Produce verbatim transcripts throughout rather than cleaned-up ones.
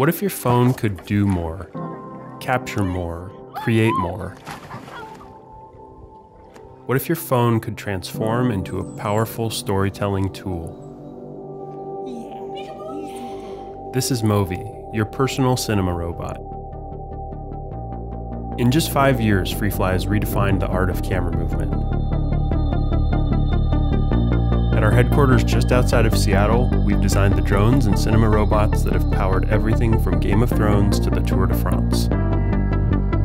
What if your phone could do more, capture more, create more? What if your phone could transform into a powerful storytelling tool? Yeah. This is Movi, your personal cinema robot. In just five years, Freefly has redefined the art of camera movement. At our headquarters just outside of Seattle, we've designed the drones and cinema robots that have powered everything from Game of Thrones to the Tour de France.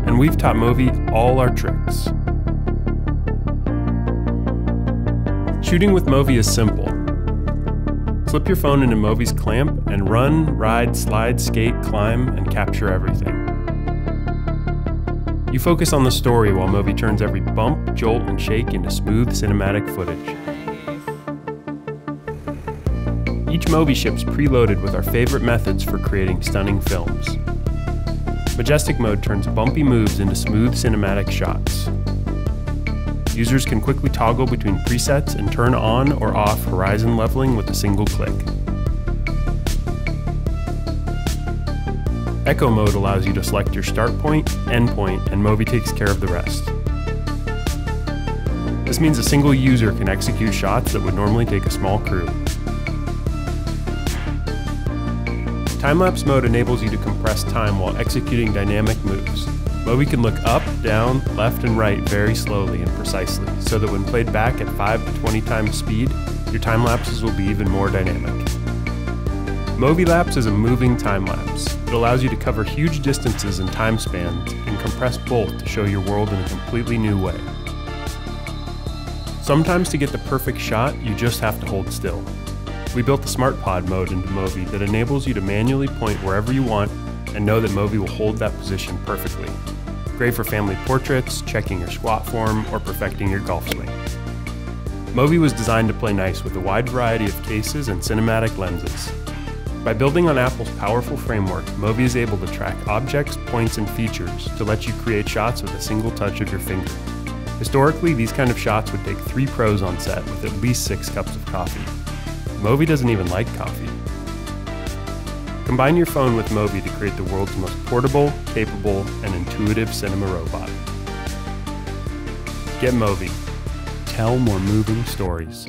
And we've taught Movi all our tricks. Shooting with Movi is simple. Slip your phone into Movi's clamp and run, ride, slide, skate, climb, and capture everything. You focus on the story while Movi turns every bump, jolt, and shake into smooth cinematic footage. Each Movi ship's preloaded with our favorite methods for creating stunning films. Majestic mode turns bumpy moves into smooth cinematic shots. Users can quickly toggle between presets and turn on or off horizon leveling with a single click. Echo mode allows you to select your start point, end point, and Movi takes care of the rest. This means a single user can execute shots that would normally take a small crew. Time-lapse mode enables you to compress time while executing dynamic moves. Movi can look up, down, left, and right very slowly and precisely, so that when played back at five to twenty times speed, your time-lapses will be even more dynamic. Movilapse is a moving time-lapse. It allows you to cover huge distances and time spans and compress both to show your world in a completely new way. Sometimes to get the perfect shot, you just have to hold still. We built the Smart Pod mode into Movi that enables you to manually point wherever you want and know that Movi will hold that position perfectly. Great for family portraits, checking your squat form, or perfecting your golf swing. Movi was designed to play nice with a wide variety of cases and cinematic lenses. By building on Apple's powerful framework, Movi is able to track objects, points, and features to let you create shots with a single touch of your finger. Historically, these kind of shots would take three pros on set with at least six cups of coffee. Movi doesn't even like coffee. Combine your phone with Movi to create the world's most portable, capable, and intuitive cinema robot. Get Movi. Tell more moving stories.